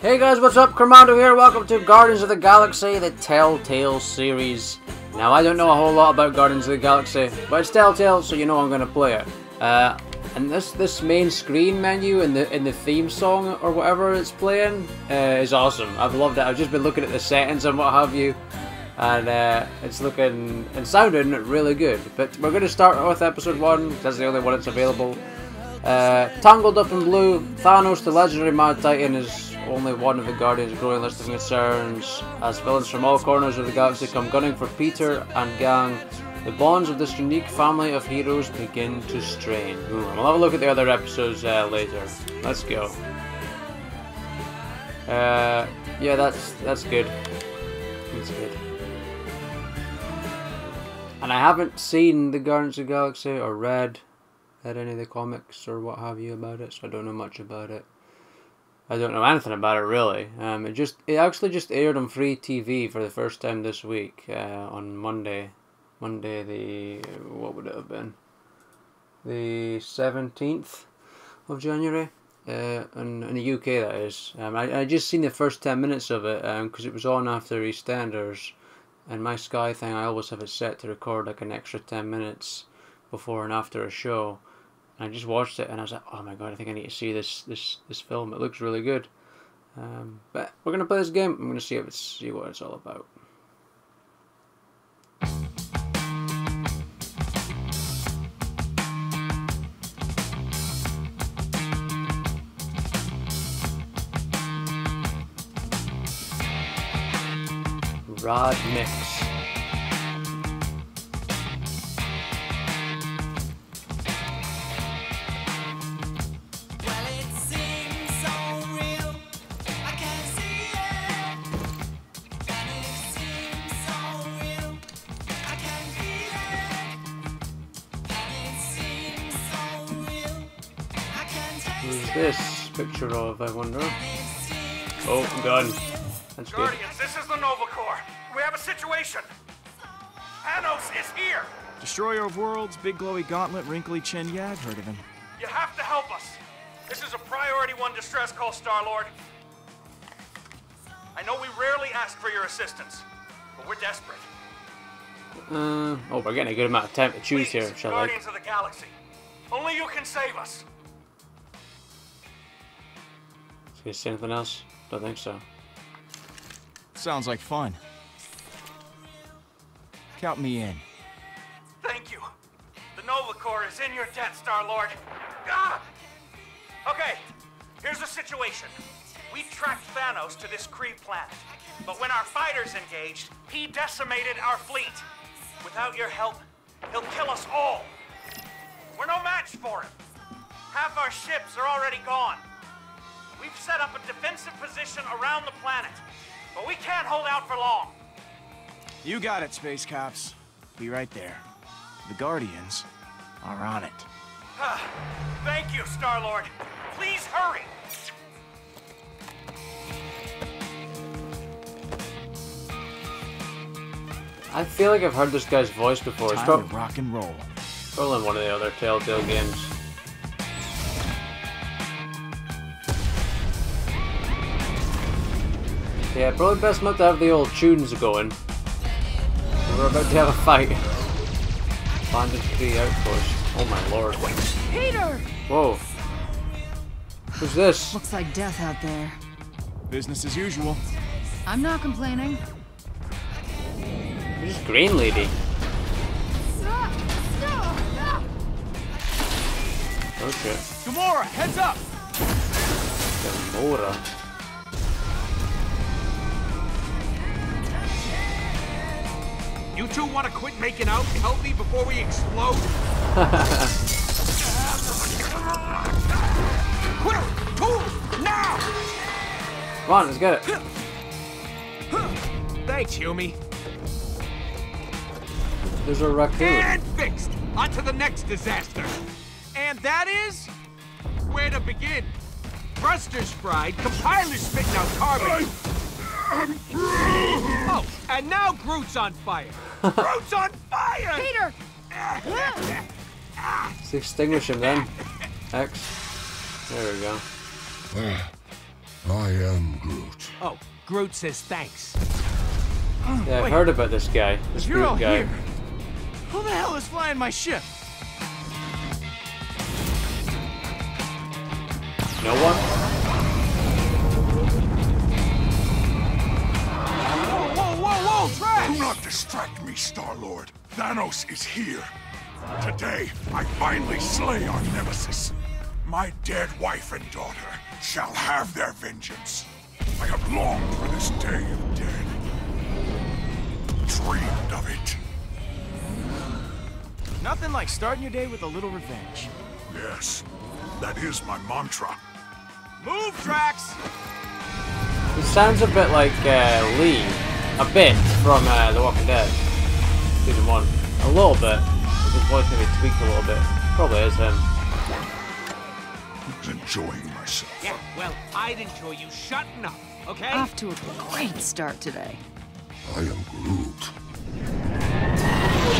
Hey guys, what's up? Cremando here, welcome to Guardians of the Galaxy, the Telltale series. Now, I don't know a whole lot about Guardians of the Galaxy, but it's Telltale, so you know I'm going to play it. And this main screen menu in the theme song or whatever it's playing is awesome. I've loved it. I've just been looking at the settings and what have you, and it's looking and sounding really good. But we're going to start with episode 1, because that's the only one that's available. Tangled Up in Blue, Thanos, the legendary Mad Titan, is only one of the Guardians' growing list of concerns, as villains from all corners of the galaxy come gunning for Peter and gang. The bonds of this unique family of heroes begin to strain. We'll have a look at the other episodes later. Let's go. Yeah, that's good. That's good. And I haven't seen the Guardians of the Galaxy or read any of the comics or what have you about it, so I don't know much about it. I don't know anything about it really. It actually just aired on free TV for the first time this week on Monday. Monday the, what would it have been? The 17th of January, in the UK that is. I just seen the first 10 minutes of it because it was on after EastEnders, and my Sky thing, I always have it set to record like an extra 10 minutes before and after a show. And I just watched it and I was like, oh my god, I think I need to see this film. It looks really good. But we're gonna play this game. I'm gonna see what it's all about. Rod Mix. Well, it seems so real. I can see it. And it seems so real. I can feel it. And it seems so real. I can taste it. Who's this picture of, I wonder? Oh, God. That's good. Guardians, this is the Nova Corps. We have a situation. Thanos is here. Destroyer of worlds, big glowy gauntlet, wrinkly chin. Yeah, I've heard of him. You have to help us. This is a priority 1 distress call, Star-Lord. I know we rarely ask for your assistance, but we're desperate. Oh, we're getting a good amount of time to choose here, shall I? Guardians of the Galaxy. Only you can save us. Is there anything else? Don't think so. Sounds like fun. Count me in. Thank you. The Nova Corps is in your debt, Star-Lord. Ah! Okay, here's the situation. We tracked Thanos to this Kree planet, but when our fighters engaged, he decimated our fleet. Without your help, he'll kill us all. We're no match for him. Half our ships are already gone. We've set up a defensive position around the planet. But we can't hold out for long. You got it, Space Cops. Be right there. The Guardians are on it. Thank you, Star-Lord. Please hurry. I feel like I've heard this guy's voice before. It's probably rock and roll. Probably in one of the other Telltale games. Yeah, probably best not to have the old tunes going. We're about to have a fight. Bandit Kree outpost. Oh my lord. Peter! Whoa. Who's this? Looks like death out there. Business as usual. I'm not complaining. Who's Green Lady? Stop! Oh shit. Gamora, heads up! Gamora. You two want to quit making out and help me before we explode? Quick, move now! Come on, let's get it. Thanks, Yumi. There's a raccoon. And fixed. On to the next disaster. And that is where to begin. Thrusters fried, compilers spitting out carbon. Oh, and now Groot's on fire. Groot's on fire! Peter! Let's extinguish him then. X. There we go. I am Groot. Oh, Groot says thanks. Yeah, I've heard about this guy. This Groot guy. Here. Who the hell is flying my ship? No one? Whoa, whoa, whoa, whoa, Drax! Do not distract me, Star-Lord. Thanos is here. Today, I finally slay our nemesis. My dead wife and daughter shall have their vengeance. I have longed for this day of dead. Dreamed of it. Nothing like starting your day with a little revenge. Yes, that is my mantra. Move, Drax! It sounds a bit like Lee. A bit from The Walking Dead. Season 1. A little bit. His voice maybe tweaked a little bit. Probably is him. He's enjoying myself. Yeah, well, I'd enjoy you shutting up, okay? Off to a great start today. I am Groot.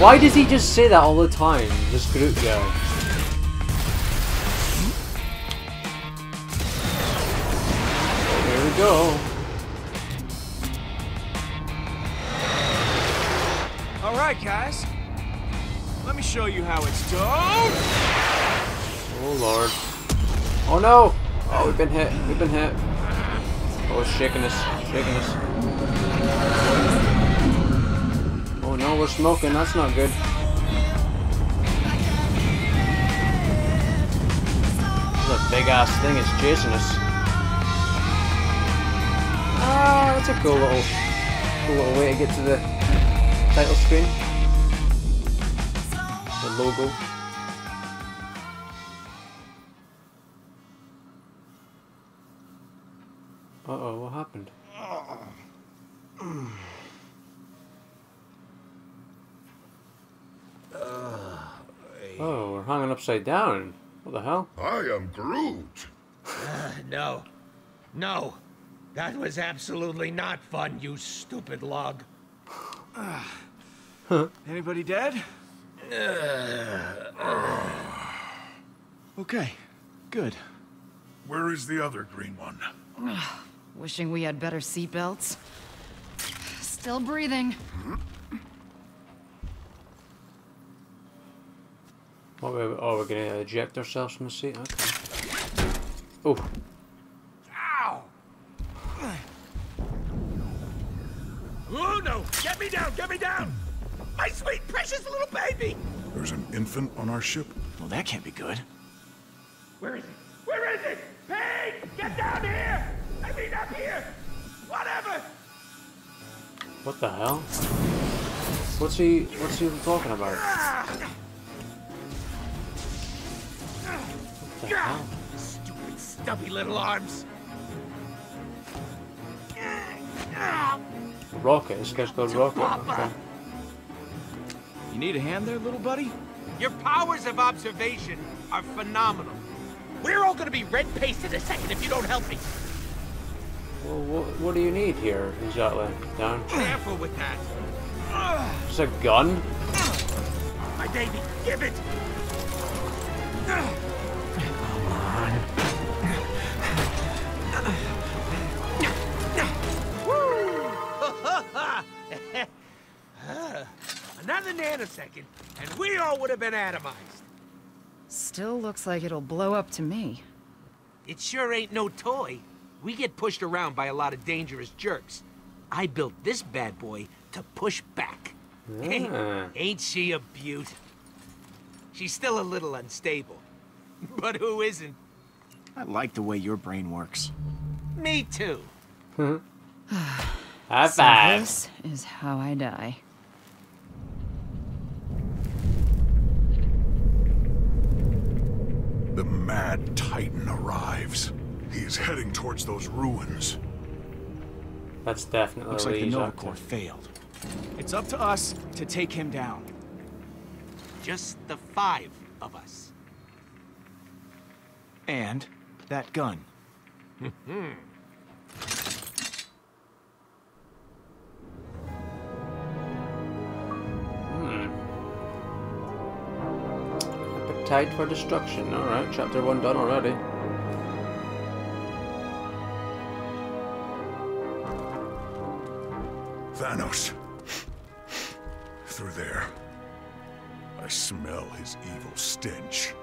Why does he just say that all the time? This Groot guy. Here we go. All right, guys. Let me show you how it's done. Oh Lord. Oh no. Oh, we've been hit. We've been hit. Oh, it's shaking us. Shaking us. Oh no, we're smoking, that's not good. There's a big ass thing, it's chasing us. Ah, that's a cool little way to get to the title screen. The logo. Uh-oh, what happened? Oh, we're hanging upside down. What the hell? I am Groot. No. No. That was absolutely not fun, you stupid log. Anybody dead? Okay. Good. Where is the other green one? Wishing we had better seatbelts. Still breathing. What are we, oh, we're going to eject ourselves from the seat, okay. Oh. Ow! Oh no! Get me down! Get me down! My sweet, precious little baby! There's an infant on our ship? Well, that can't be good. Where is it? Where is it? Hey! Get down here! I mean up here! Whatever! What the hell? What's he even talking about? What the hell? Stupid stubby little arms. Rocket, this guy's called Rocket. Okay. You need a hand there, little buddy? Your powers of observation are phenomenal. We're all gonna be red paste in a second if you don't help me. Well, what do you need here, exactly? Down. Careful with that. It's a gun? My baby, give it! Come on. Woo! Another nanosecond, and we all would have been atomized. Still looks like it'll blow up to me. It sure ain't no toy. We get pushed around by a lot of dangerous jerks. I built this bad boy to push back. Yeah. Hey, ain't she a beaut? She's still a little unstable. But who isn't? I like the way your brain works. Me too. High five. So this is how I die. The mad Titan arrives. He is heading towards those ruins. That's definitely looks like the Nova Corps failed. It's up to us to take him down. Just the 5 of us. And that gun. Appetite for destruction. All right, chapter 1 done already. Thanos. Through there. I smell his evil stench.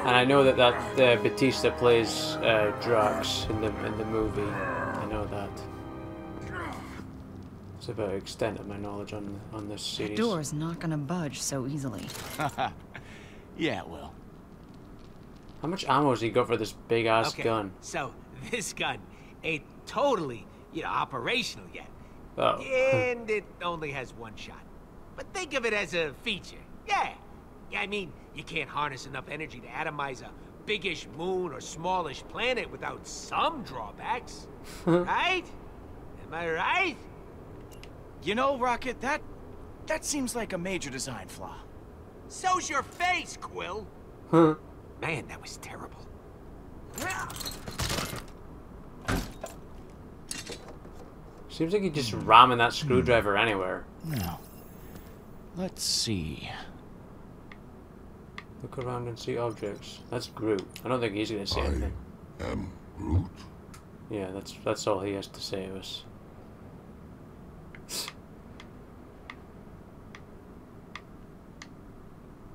And I know that Batista plays Drax in the movie. I know that. It's about the extent of my knowledge on this series. The door's not gonna budge so easily. Yeah, it will. How much ammo has he got for this big ass gun? So this gun ain't totally, operational yet. Oh. And it only has one shot. But think of it as a feature. Yeah, I mean, you can't harness enough energy to atomize a biggish moon or smallish planet without some drawbacks. Right? Am I right? Rocket, that seems like a major design flaw. So's your face, Quill. Huh. Man, that was terrible. Seems like you're just ramming that screwdriver anywhere. No. Let's see. Look around and see objects. That's Groot. I don't think he's going to say anything. I am Groot? Yeah, that's all he has to say to us.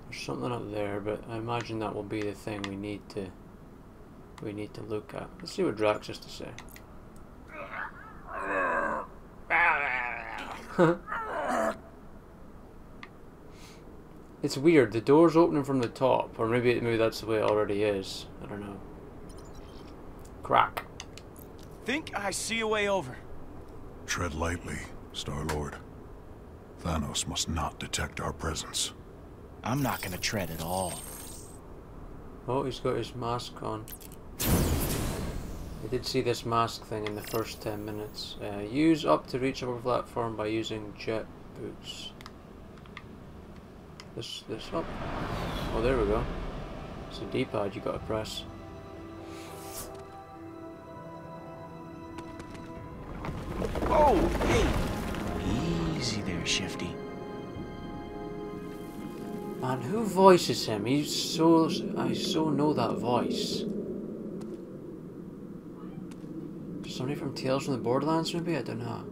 There's something up there, but I imagine that will be the thing we need to look at. Let's see what Drax has to say. It's weird, the door's opening from the top, or maybe that's the way it already is. I don't know. Crack. Think I see a way over. Tread lightly, Star-Lord. Thanos must not detect our presence. I'm not gonna tread at all. Oh, he's got his mask on. I did see this mask thing in the first 10 minutes. Use up to reach upper platform by using jet boots. This up. Oh, there we go. It's a D-pad you gotta press. Oh, hey! Easy there, Shifty. Man, who voices him? I so know that voice. Somebody from Tales from the Borderlands, maybe? I don't know.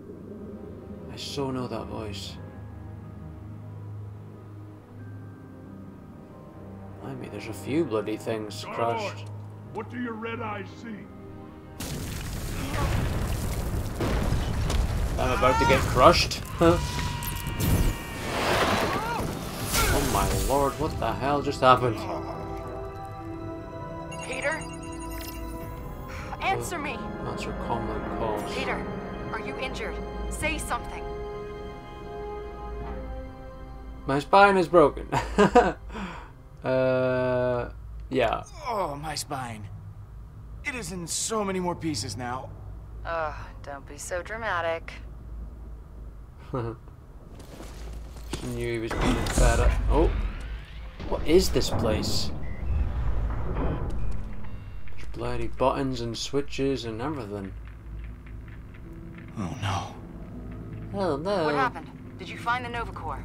I so know that voice. I mean, there's a few bloody things crashed. What do your red eyes see? I'm about to get crushed. Oh my lord, what the hell just happened? Peter? Answer me! Answer calmly calls. Peter, are you injured? Say something. My spine is broken. Yeah. Oh, my spine. It is in so many more pieces now. Oh, don't be so dramatic. She knew he was being fed up. Oh. What is this place? There's bloody buttons and switches and everything. Oh, no. Oh, no. What happened? Did you find the Nova Corps?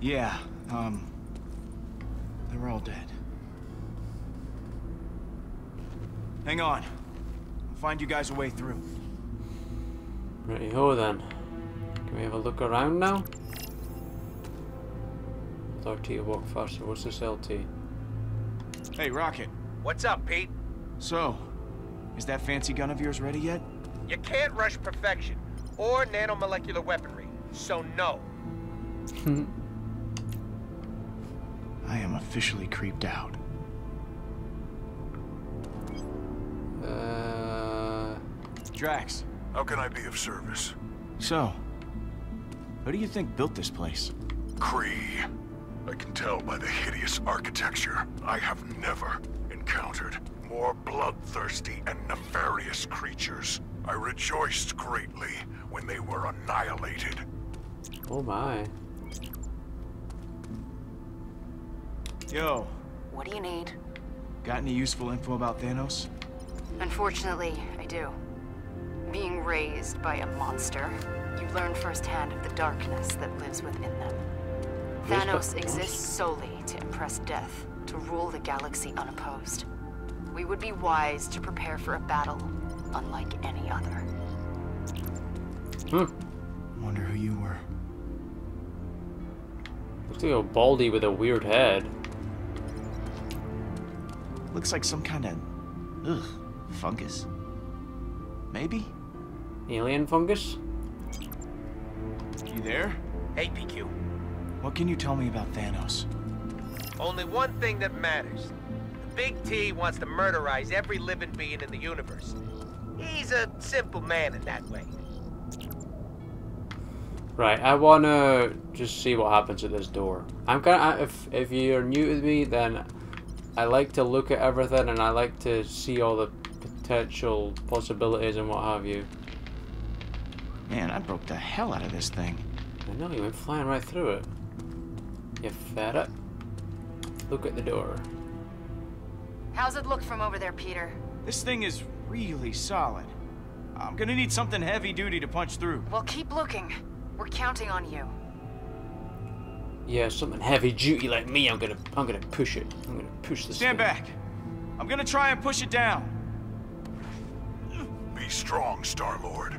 Yeah, they're all dead. Hang on. I'll find you guys a way through. Righty-ho then. Can we have a look around now? RT to walk faster. What's this LT? Hey, Rocket. What's up, Pete? So, is that fancy gun of yours ready yet? You can't rush perfection, or nanomolecular weaponry, so no. I am officially creeped out. Drax. How can I be of service? So, who do you think built this place? Kree. I can tell by the hideous architecture. I have never encountered more bloodthirsty and nefarious creatures. I rejoiced greatly when they were annihilated. Oh my. Yo. What do you need? Got any useful info about Thanos? Unfortunately, I do. Being raised by a monster, you learn firsthand of the darkness that lives within them. Thanos exists solely to impress death, to rule the galaxy unopposed. We would be wise to prepare for a battle unlike any other. Wonder who you were. Looks like a baldy with a weird head. Looks like some kind of fungus. Maybe? Alien fungus? You there? Hey, PQ. What can you tell me about Thanos? Only one thing that matters. The Big T wants to murderize every living being in the universe. He's a simple man in that way. Right, I wanna just see what happens at this door. I'm kinda, if you're new to me, then I like to look at everything and I like to see all the potential possibilities and what have you. Man, I broke the hell out of this thing. I know, you went flying right through it. You fed up. Look at the door. How's it look from over there, Peter? This thing is really solid. I'm gonna need something heavy duty to punch through. Well, keep looking. We're counting on you. Yeah, something heavy duty like me. I'm gonna push it. I'm gonna push this. Stand back. I'm gonna try and push it down. Be strong, Star-Lord.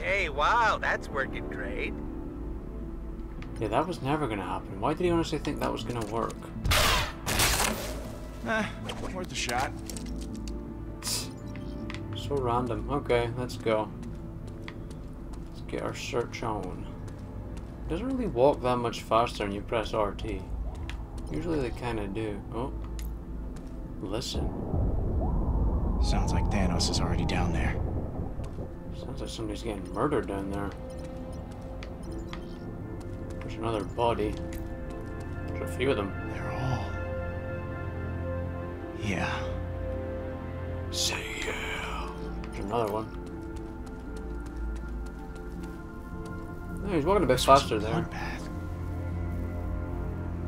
Hey, wow, that's working great. Yeah, that was never gonna happen. Why did he honestly think that was gonna work? Worth a shot. So random. Okay, let's go. Get our search on. It doesn't really walk that much faster when you press RT. Usually they kind of do. Oh, listen. Sounds like Thanos is already down there. Sounds like somebody's getting murdered down there. There's another body. There's a few of them. They're all. Yeah. Say yeah. There's another one. No, he's walking a bit faster there.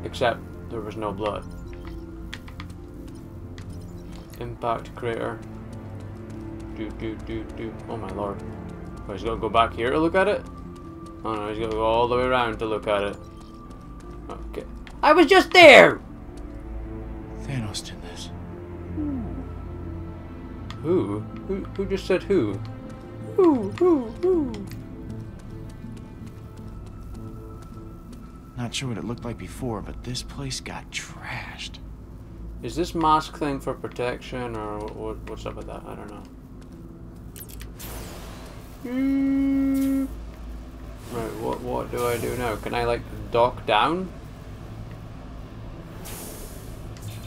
Except there was no blood. Impact crater. Oh my lord. Oh, he's gotta go back here to look at it? Oh no, he's gotta go all the way around to look at it. Okay. I was just there! Thanos did this. Who? Who just said who? Who? Not sure what it looked like before, but this place got trashed. Is this mask thing for protection, or what's up with that? I don't know. Right, what do I do now? Can I, like, dock down? I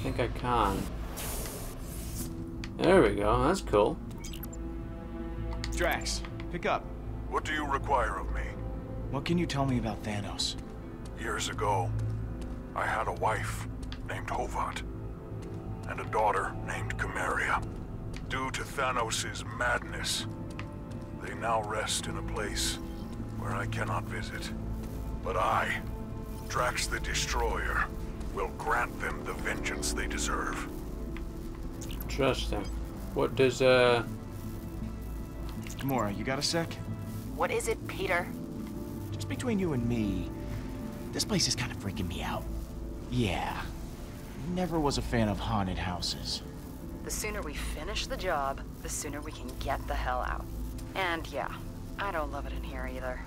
think I can. There we go, that's cool. Drax, pick up. What do you require of me? What can you tell me about Thanos? Years ago, I had a wife named Hovat and a daughter named Camaria. Due to Thanos' madness, they now rest in a place where I cannot visit. But I, Drax the Destroyer, will grant them the vengeance they deserve. Interesting. What does, Gamora, you got a sec? What is it, Peter? Just between you and me, this place is kind of freaking me out. Yeah. Never was a fan of haunted houses. The sooner we finish the job, the sooner we can get the hell out. And yeah, I don't love it in here either.